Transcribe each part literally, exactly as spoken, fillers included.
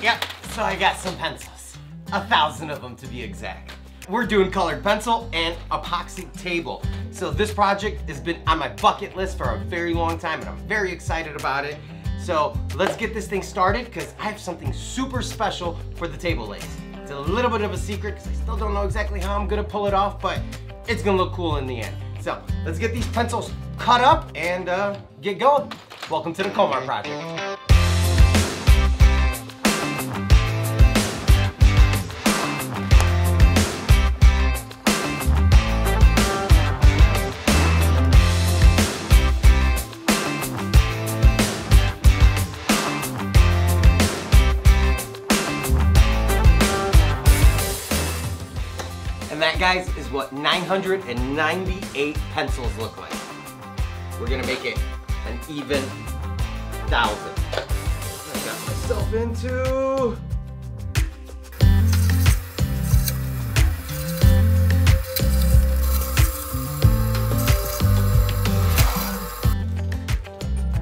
Yep, so I got some pencils. A thousand of them to be exact. We're doing colored pencil and epoxy table. So this project has been on my bucket list for a very long time and I'm very excited about it. So let's get this thing started because I have something super special for the table legs. It's a little bit of a secret because I still don't know exactly how I'm gonna pull it off, but it's gonna look cool in the end. So let's get these pencils cut up and uh, get going. Welcome to the Komar Project. Guys, is what nine hundred ninety-eight pencils look like. We're gonna make it an even thousand. I got myself into.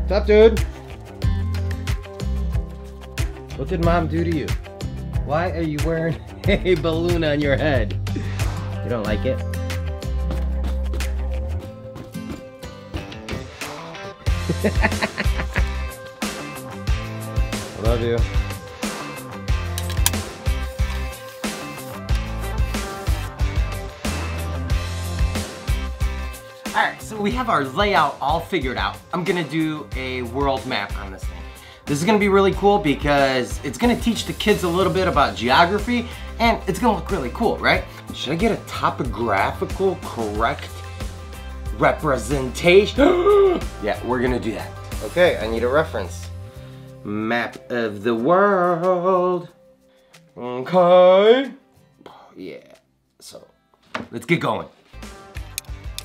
What's up, dude? What did mom do to you? Why are you wearing a balloon on your head? You don't like it? I love you. All right, so we have our layout all figured out. I'm gonna do a world map on this thing. This is gonna be really cool because it's gonna teach the kids a little bit about geography and it's gonna look really cool, right? Should I get a topographical correct representation? Yeah, we're gonna do that. Okay, I need a reference. Map of the world. Okay. Yeah, so let's get going.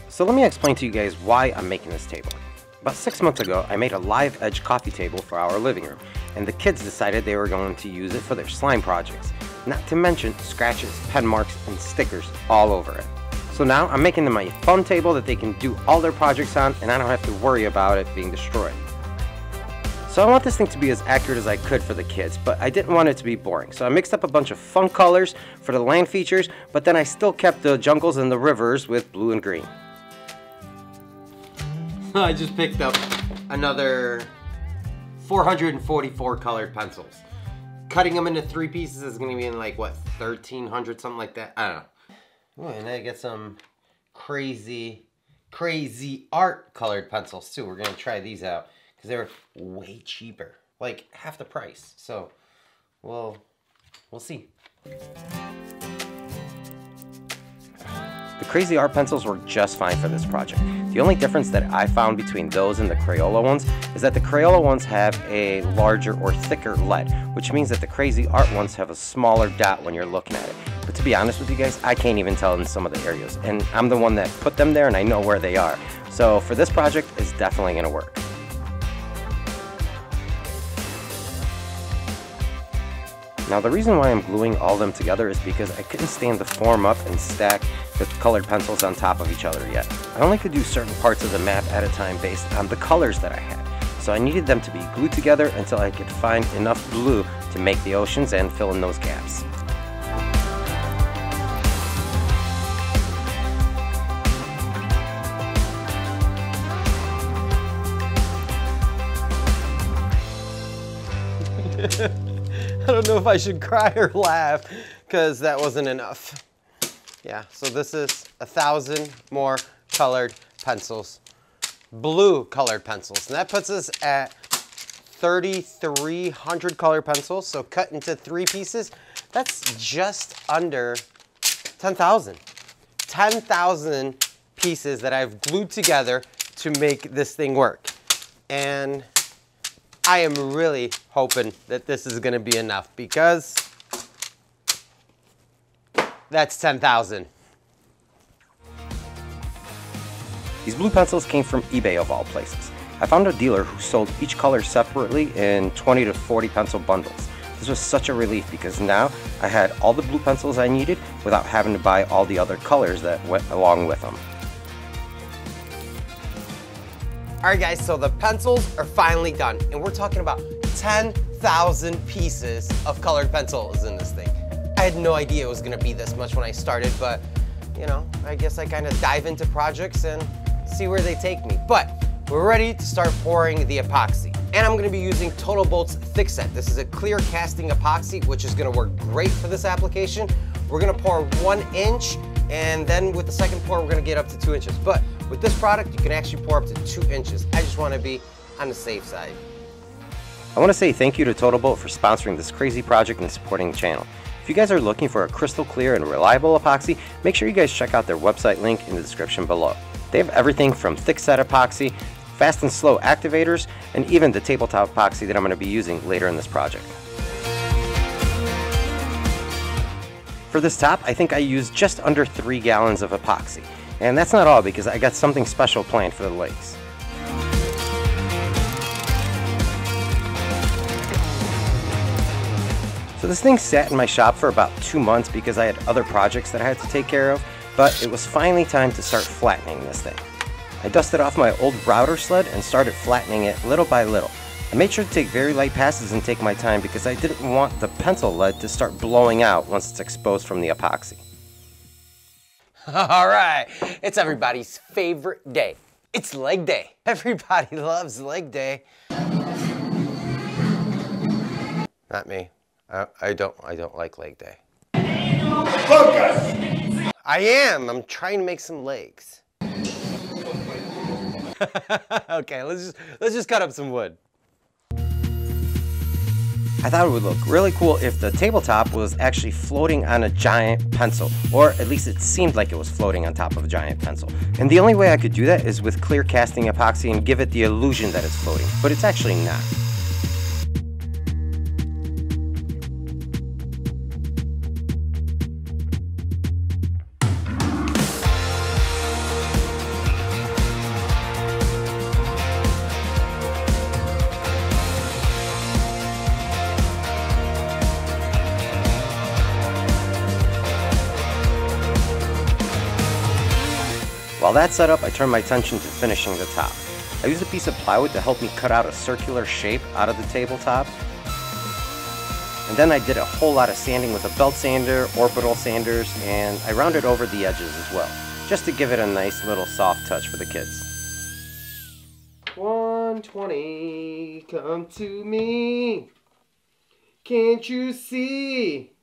So let me explain to you guys why I'm making this table. About six months ago, I made a live edge coffee table for our living room, and the kids decided they were going to use it for their slime projects. Not to mention scratches, pen marks, and stickers all over it. So now I'm making them a fun table that they can do all their projects on and I don't have to worry about it being destroyed. So I want this thing to be as accurate as I could for the kids, but I didn't want it to be boring. So I mixed up a bunch of fun colors for the land features, but then I still kept the jungles and the rivers with blue and green. I just picked up another four hundred forty-four colored pencils. Cutting them into three pieces is gonna be in like, what, thirteen hundred, something like that? I don't know. Ooh, and I got some crazy, crazy art colored pencils too. We're gonna try these out because they're way cheaper, like half the price. So, we'll, we'll see. The Crazy Art pencils were just fine for this project. The only difference that I found between those and the Crayola ones is that the Crayola ones have a larger or thicker lead, which means that the Crazy Art ones have a smaller dot when you're looking at it. But to be honest with you guys, I can't even tell in some of the areas, and I'm the one that put them there and I know where they are. So for this project, it's definitely gonna work. Now the reason why I'm gluing all of them together is because I couldn't stand to form up and stack the colored pencils on top of each other yet. I only could do certain parts of the map at a time based on the colors that I had. So I needed them to be glued together until I could find enough blue to make the oceans and fill in those gaps. I don't know if I should cry or laugh because that wasn't enough. Yeah, so this is a thousand more colored pencils, blue colored pencils. And that puts us at thirty-three hundred colored pencils. So cut into three pieces, that's just under ten thousand. ten thousand pieces that I've glued together to make this thing work. And I am really hoping that this is gonna be enough because that's ten thousand. These blue pencils came from eBay of all places. I found a dealer who sold each color separately in twenty to forty pencil bundles. This was such a relief because now I had all the blue pencils I needed without having to buy all the other colors that went along with them. All right guys, so the pencils are finally done and we're talking about ten thousand pieces of colored pencils in this thing. I had no idea it was gonna be this much when I started, but you know, I guess I kind of dive into projects and see where they take me. But we're ready to start pouring the epoxy. And I'm gonna be using TotalBoat's Thick-Set. This is a clear casting epoxy, which is gonna work great for this application. We're gonna pour one inch, and then with the second pour, we're gonna get up to two inches. But with this product, you can actually pour up to two inches. I just wanna be on the safe side. I wanna say thank you to TotalBoat for sponsoring this crazy project and supporting the channel. If you guys are looking for a crystal clear and reliable epoxy, make sure you guys check out their website link in the description below. They have everything from thick-set epoxy, fast and slow activators, and even the tabletop epoxy that I'm going to be using later in this project. For this top, I think I used just under three gallons of epoxy. And that's not all, because I got something special planned for the legs. So this thing sat in my shop for about two months because I had other projects that I had to take care of, but it was finally time to start flattening this thing. I dusted off my old router sled and started flattening it little by little. I made sure to take very light passes and take my time because I didn't want the pencil lead to start blowing out once it's exposed from the epoxy. All right, it's everybody's favorite day. It's leg day. Everybody loves leg day. Not me. I, I don't, I don't like leg day. Focus! I am, I'm trying to make some legs. Okay, let's just, let's just cut up some wood. I thought it would look really cool if the tabletop was actually floating on a giant pencil, or at least it seemed like it was floating on top of a giant pencil. And the only way I could do that is with clear casting epoxy and give it the illusion that it's floating, but it's actually not. While that's set up, I turn my attention to finishing the top. I use a piece of plywood to help me cut out a circular shape out of the tabletop. And then I did a whole lot of sanding with a belt sander, orbital sanders, and I rounded over the edges as well, just to give it a nice little soft touch for the kids. one twenty, come to me. Can't you see?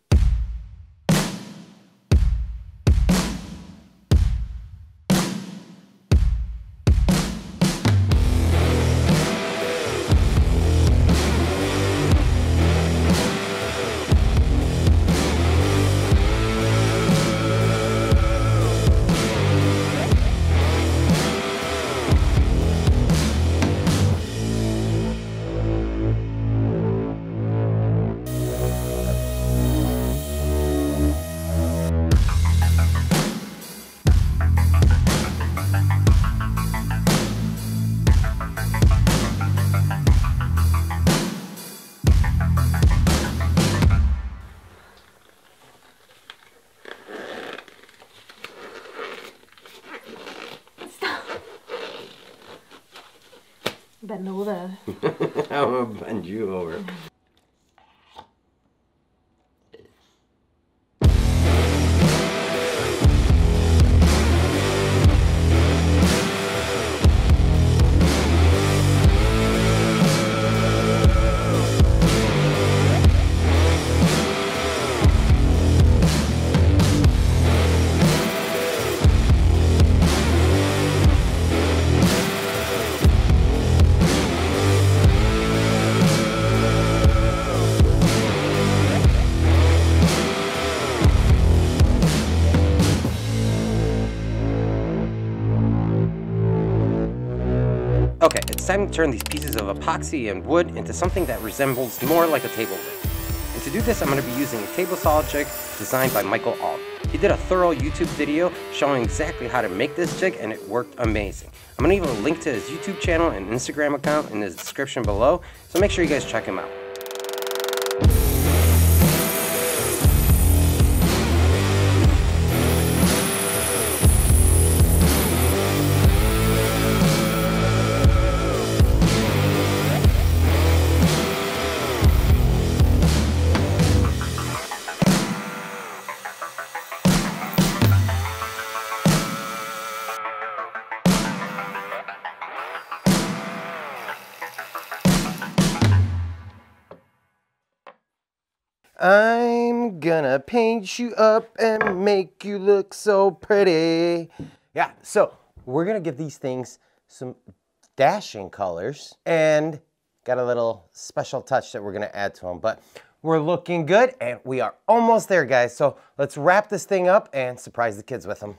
Bend over. I will bend you over. Okay, it's time to turn these pieces of epoxy and wood into something that resembles more like a table leg. And to do this, I'm going to be using a table saw jig designed by Michael Alm. He did a thorough YouTube video showing exactly how to make this jig, and it worked amazing. I'm going to leave a link to his YouTube channel and Instagram account in the description below, so make sure you guys check him out. I'm gonna paint you up and make you look so pretty. Yeah, so we're gonna give these things some dashing colors and got a little special touch that we're gonna add to them, but we're looking good and we are almost there, guys. So let's wrap this thing up and surprise the kids with them.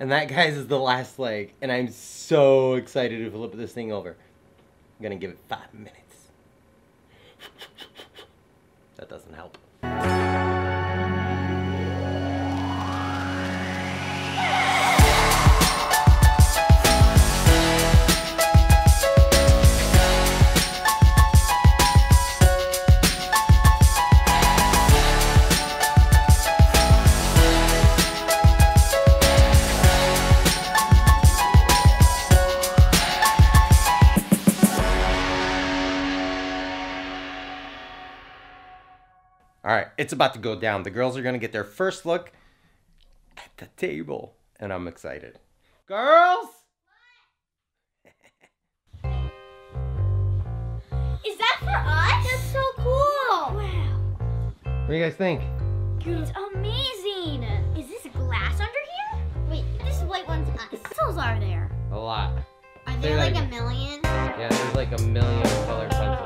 And that, guys, is the last leg, and I'm so excited to flip this thing over. I'm gonna give it five minutes. That doesn't help. All right, it's about to go down. The girls are gonna get their first look at the table, and I'm excited. Girls! Is that for us? That's so cool! Wow. What do you guys think? It's amazing! Is this glass under here? Wait, this white one's us. What pencils are there? A lot. Are there like, like a million? Yeah, there's like a million colored pencils.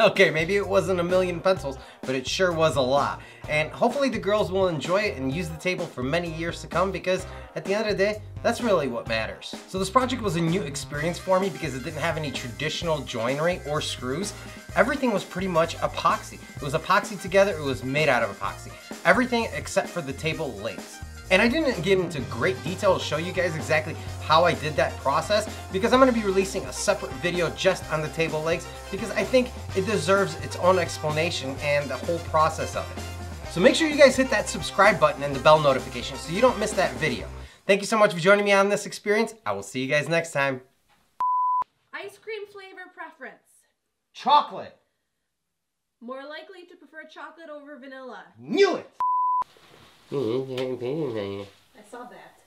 Okay, maybe it wasn't a million pencils, but it sure was a lot. And hopefully the girls will enjoy it and use the table for many years to come, because at the end of the day, that's really what matters. So this project was a new experience for me because it didn't have any traditional joinery or screws. Everything was pretty much epoxy. It was epoxy together, it was made out of epoxy. Everything except for the table legs. And I didn't get into great detail to show you guys exactly how I did that process, because I'm gonna be releasing a separate video just on the table legs, because I think it deserves its own explanation and the whole process of it. So make sure you guys hit that subscribe button and the bell notification so you don't miss that video. Thank you so much for joining me on this experience. I will see you guys next time. Ice cream flavor preference. Chocolate. More likely to prefer chocolate over vanilla. Knew it! I saw that.